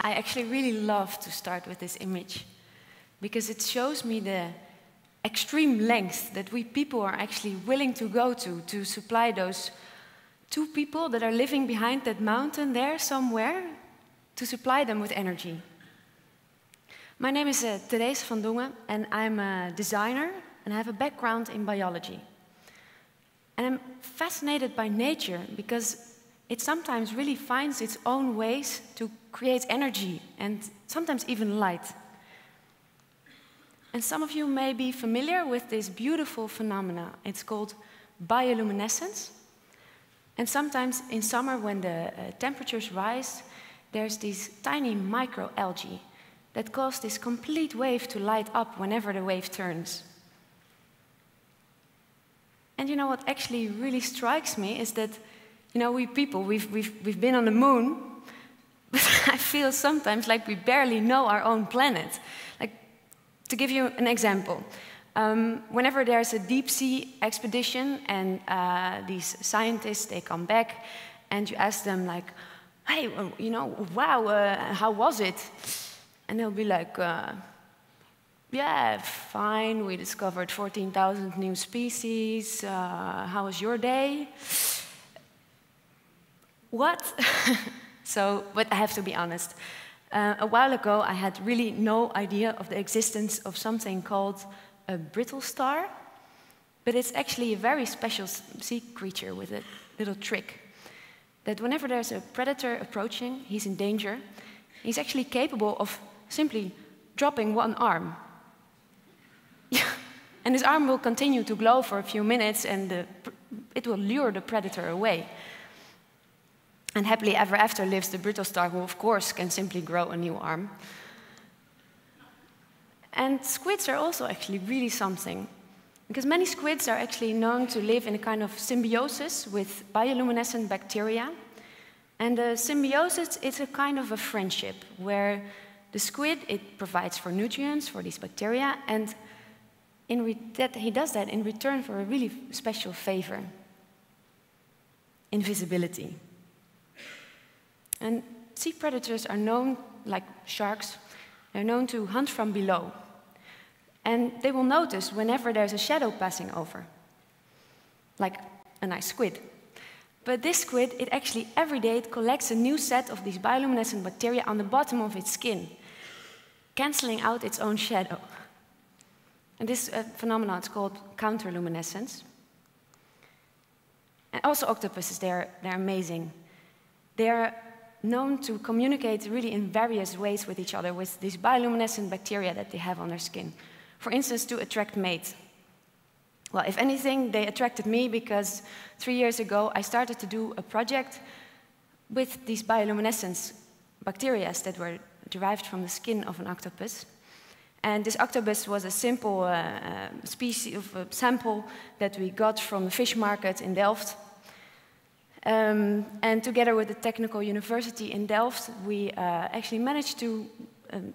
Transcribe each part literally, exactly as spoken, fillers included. I actually really love to start with this image because it shows me the extreme lengths that we people are actually willing to go to to supply those two people that are living behind that mountain there somewhere to supply them with energy. My name is uh, Teresa van Dongen, and I'm a designer, and I have a background in biology. And I'm fascinated by nature because it sometimes really finds its own ways to create energy and sometimes even light. And some of you may be familiar with this beautiful phenomena. It's called bioluminescence. And sometimes in summer, when the uh, temperatures rise, there's these tiny microalgae that cause this complete wave to light up whenever the wave turns. And you know what actually really strikes me is that, you know, we people, we've, we've, we've been on the moon, but I feel sometimes like we barely know our own planet. Like, to give you an example, Um, whenever there's a deep-sea expedition and uh, these scientists, they come back and you ask them like, hey, you know, wow, uh, how was it? And they'll be like, uh, yeah, fine, we discovered fourteen thousand new species. Uh, how was your day? What? So, but I have to be honest. Uh, a while ago, I had really no idea of the existence of something called a brittle star, but it's actually a very special sea creature with a little trick. That whenever there's a predator approaching, he's in danger, he's actually capable of simply dropping one arm. And his arm will continue to glow for a few minutes, and the, it will lure the predator away. And happily ever after lives the brittle star, who of course can simply grow a new arm. And squids are also actually really something, because many squids are actually known to live in a kind of symbiosis with bioluminescent bacteria. And the symbiosis is a kind of a friendship, where the squid, it provides for nutrients for these bacteria, and in re that he does that in return for a really special favor, invisibility. And sea predators are known, like sharks, they're known to hunt from below. And they will notice whenever there's a shadow passing over, like a nice squid. But this squid, it actually every day it collects a new set of these bioluminescent bacteria on the bottom of its skin, canceling out its own shadow. And this uh, phenomenon is called counter-luminescence. And also octopuses, they're, they're amazing. They're known to communicate really in various ways with each other with these bioluminescent bacteria that they have on their skin. For instance, to attract mates. Well, if anything, they attracted me because three years ago I started to do a project with these bioluminescence bacteria that were derived from the skin of an octopus. And this octopus was a simple uh, species of a sample that we got from the fish market in Delft. Um, and together with the Technical University in Delft, we uh, actually managed to um,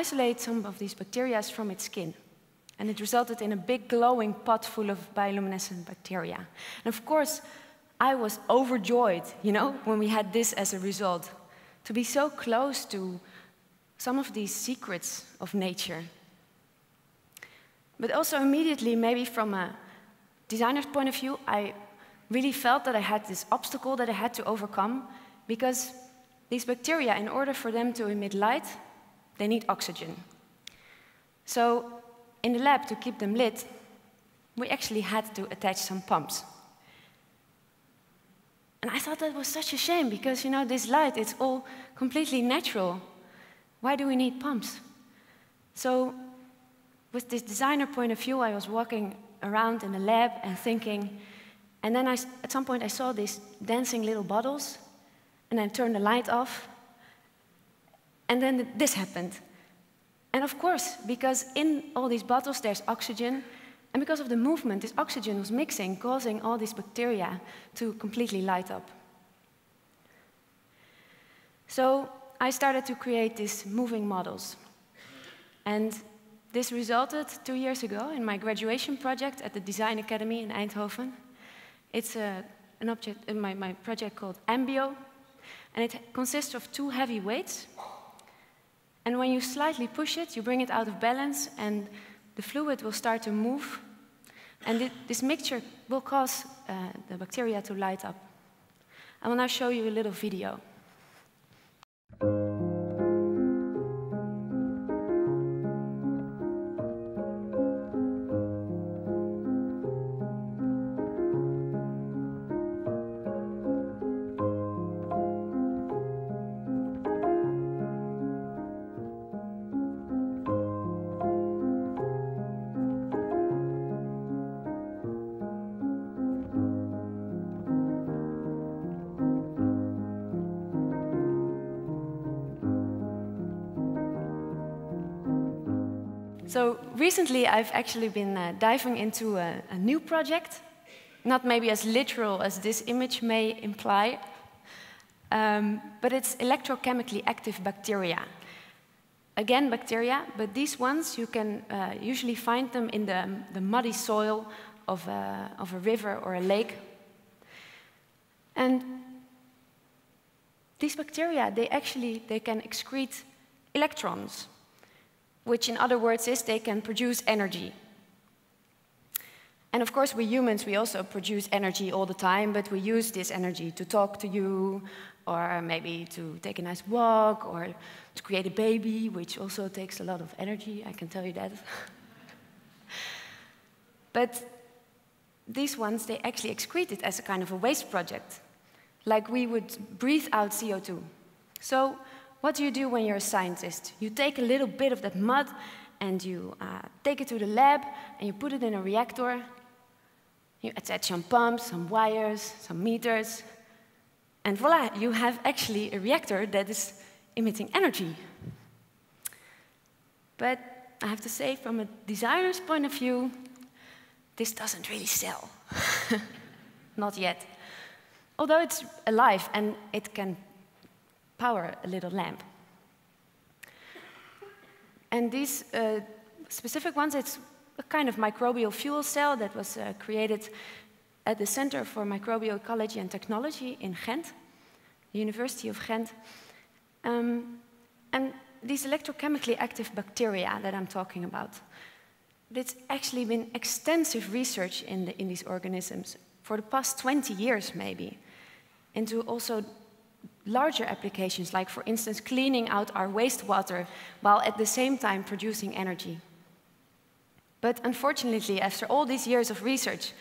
isolate some of these bacteria from its skin. And it resulted in a big glowing pot full of bioluminescent bacteria. And of course, I was overjoyed, you know, when we had this as a result, to be so close to some of these secrets of nature. But also immediately, maybe from a designer's point of view, I really felt that I had this obstacle that I had to overcome, because these bacteria, in order for them to emit light, they need oxygen. So in the lab, to keep them lit, we actually had to attach some pumps. And I thought that was such a shame, because you know, this light, it's all completely natural. Why do we need pumps? So with this designer point of view, I was walking around in the lab and thinking, and then I, at some point I saw these dancing little bottles, and I turned the light off, and then this happened. And of course, because in all these bottles there's oxygen, and because of the movement, this oxygen was mixing, causing all these bacteria to completely light up. So I started to create these moving models. And this resulted two years ago in my graduation project at the Design Academy in Eindhoven. It's a, an object in my, my project called Ambio, and it consists of two heavy weights. And when you slightly push it, you bring it out of balance, and the fluid will start to move. And th this mixture will cause uh, the bacteria to light up. I will now show you a little video. So recently, I've actually been uh, diving into a, a new project, not maybe as literal as this image may imply, um, but it's electrochemically active bacteria. Again, bacteria, but these ones, you can uh, usually find them in the, the muddy soil of a, of a river or a lake. And these bacteria, they actually they can excrete electrons, which in other words is they can produce energy. And of course, we humans, we also produce energy all the time, but we use this energy to talk to you, or maybe to take a nice walk, or to create a baby, which also takes a lot of energy, I can tell you that. But these ones, they actually excrete it as a kind of a waste project, like we would breathe out C O two. So, what do you do when you're a scientist? You take a little bit of that mud, and you uh, take it to the lab, and you put it in a reactor. You attach some pumps, some wires, some meters, and voila, you have actually a reactor that is emitting energy. But I have to say, from a designer's point of view, this doesn't really sell. Not yet. Although it's alive, and it can power a little lamp. And these uh, specific ones, it's a kind of microbial fuel cell that was uh, created at the Center for Microbial Ecology and Technology in Ghent, the University of Ghent. Um, and these electrochemically active bacteria that I'm talking about, there's actually been extensive research in, the, in these organisms for the past twenty years maybe, into also larger applications, like, for instance, cleaning out our wastewater while at the same time producing energy. But unfortunately, after all these years of research,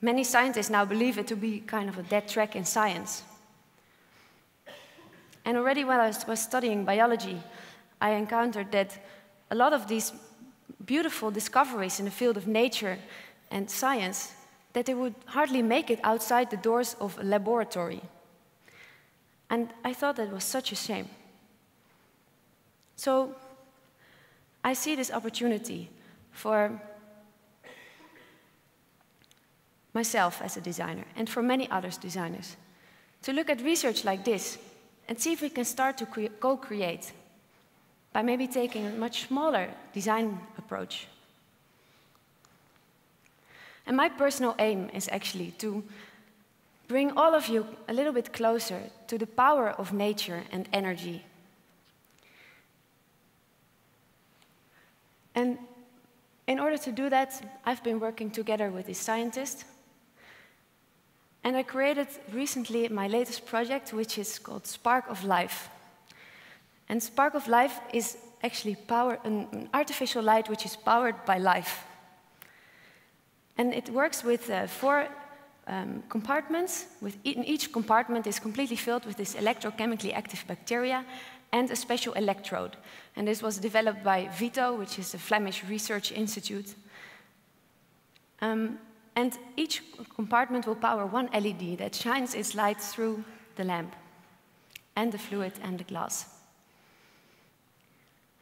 many scientists now believe it to be kind of a dead track in science. And already while I was studying biology, I encountered that a lot of these beautiful discoveries in the field of nature and science, that they would hardly make it outside the doors of a laboratory. And I thought that was such a shame. So I see this opportunity for myself as a designer, and for many other designers, to look at research like this and see if we can start to co-create by maybe taking a much smaller design approach. And my personal aim is actually to bring all of you a little bit closer to the power of nature and energy. And in order to do that, I've been working together with this scientist. And I created recently my latest project, which is called Spark of Life. And Spark of Life is actually power, an artificial light which is powered by life. And it works with uh, four Um, compartments. With e in each compartment is completely filled with this electrochemically active bacteria and a special electrode. And this was developed by VITO, which is the Flemish Research Institute. Um, and each compartment will power one L E D that shines its light through the lamp and the fluid and the glass.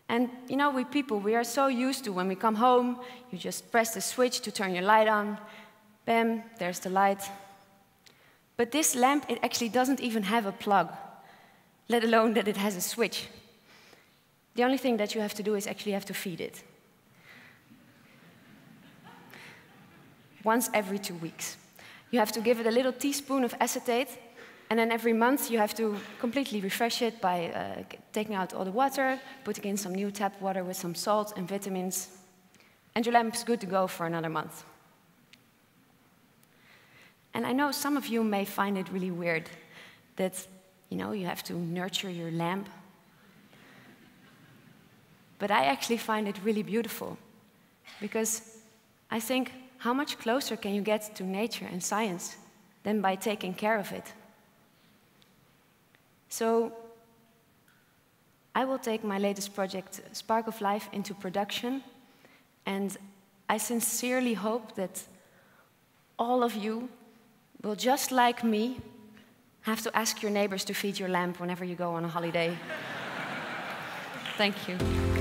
And you know, we people, we are so used to when we come home, you just press the switch to turn your light on. Bam, there's the light. But this lamp, it actually doesn't even have a plug, let alone that it has a switch. The only thing that you have to do is actually have to feed it. Once every two weeks. You have to give it a little teaspoon of acetate, And then every month you have to completely refresh it by uh, taking out all the water, putting in some new tap water with some salt and vitamins, and your lamp's good to go for another month. And I know some of you may find it really weird that, you know, you have to nurture your lamp. But I actually find it really beautiful, because I think, how much closer can you get to nature and science than by taking care of it? So I will take my latest project, Spark of Life, into production, and I sincerely hope that all of you will, just like me, have to ask your neighbors to feed your lamp whenever you go on a holiday. Thank you.